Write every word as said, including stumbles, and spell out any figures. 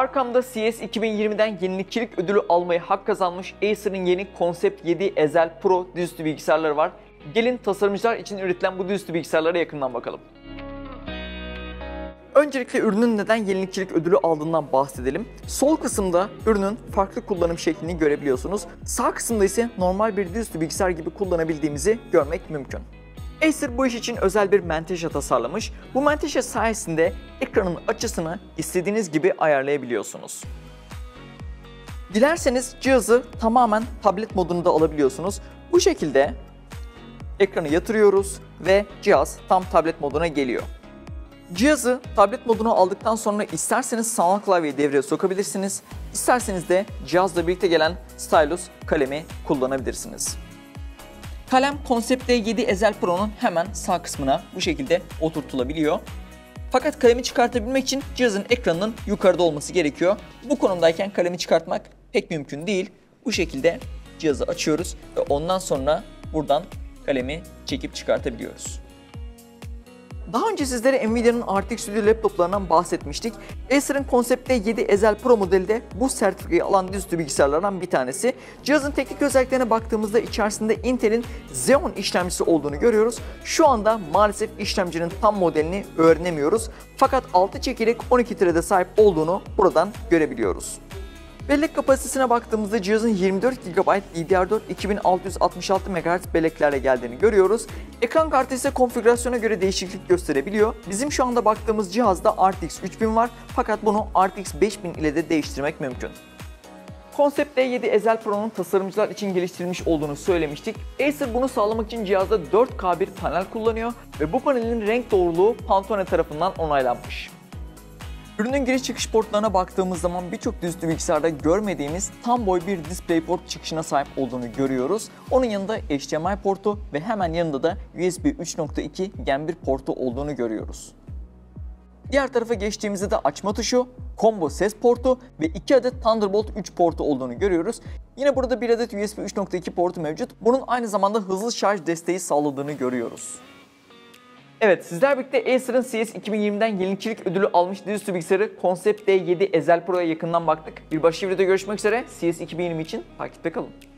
Arkamda C E S iki bin yirmi'den yenilikçilik ödülü almayı hak kazanmış Acer'ın yeni ConceptD yedi Ezel Pro dizüstü bilgisayarları var. Gelin tasarımcılar için üretilen bu dizüstü bilgisayarlara yakından bakalım. Öncelikle ürünün neden yenilikçilik ödülü aldığından bahsedelim. Sol kısımda ürünün farklı kullanım şeklini görebiliyorsunuz. Sağ kısımda ise normal bir dizüstü bilgisayar gibi kullanabildiğimizi görmek mümkün. Acer bu iş için özel bir menteşe tasarlamış. Bu menteşe sayesinde ekranın açısını istediğiniz gibi ayarlayabiliyorsunuz. Dilerseniz cihazı tamamen tablet modunda alabiliyorsunuz. Bu şekilde ekranı yatırıyoruz ve cihaz tam tablet moduna geliyor. Cihazı tablet moduna aldıktan sonra isterseniz sanal klavyeyi devreye sokabilirsiniz, isterseniz de cihazla birlikte gelen stylus kalemi kullanabilirsiniz. Kalem ConceptD yedi Ezel Pro'nun hemen sağ kısmına bu şekilde oturtulabiliyor. Fakat kalemi çıkartabilmek için cihazın ekranının yukarıda olması gerekiyor. Bu konumdayken kalemi çıkartmak pek mümkün değil. Bu şekilde cihazı açıyoruz ve ondan sonra buradan kalemi çekip çıkartabiliyoruz. Daha önce sizlere Nvidia'nın R T X stüdyo laptoplarından bahsetmiştik. Acer'ın ConceptD yedi Ezel Pro modeli de bu sertifikayı alan dizüstü bilgisayarlardan bir tanesi. Cihazın teknik özelliklerine baktığımızda içerisinde Intel'in Xeon işlemcisi olduğunu görüyoruz. Şu anda maalesef işlemcinin tam modelini öğrenemiyoruz. Fakat altı çekirdek on iki thread'e sahip olduğunu buradan görebiliyoruz. Bellek kapasitesine baktığımızda cihazın yirmi dört gigabayt D D R dört iki bin altı yüz altmış altı megahertz belleklerle geldiğini görüyoruz. Ekran kartı ise konfigürasyona göre değişiklik gösterebiliyor. Bizim şu anda baktığımız cihazda R T X üç bin var fakat bunu R T X beş bin ile de değiştirmek mümkün. ConceptD yedi Ezel Pro'nun tasarımcılar için geliştirilmiş olduğunu söylemiştik. Acer bunu sağlamak için cihazda dört K bir panel kullanıyor ve bu panelin renk doğruluğu Pantone tarafından onaylanmış. Ürünün giriş çıkış portlarına baktığımız zaman birçok dizüstü bilgisayarda görmediğimiz tam boy bir DisplayPort çıkışına sahip olduğunu görüyoruz. Onun yanında H D M I portu ve hemen yanında da U S B üç nokta iki gen bir portu olduğunu görüyoruz. Diğer tarafa geçtiğimizde de açma tuşu, combo ses portu ve iki adet Thunderbolt üç portu olduğunu görüyoruz. Yine burada bir adet U S B üç nokta iki portu mevcut. Bunun aynı zamanda hızlı şarj desteği sağladığını görüyoruz. Evet, sizler birlikte Acer'ın C E S iki bin yirmi'den yenilikçilik ödülü almış dizüstü bilgisayarı ConceptD yedi Ezel Pro'ya yakından baktık. Bir başka videoda görüşmek üzere. C E S iki bin yirmi için takipte kalın.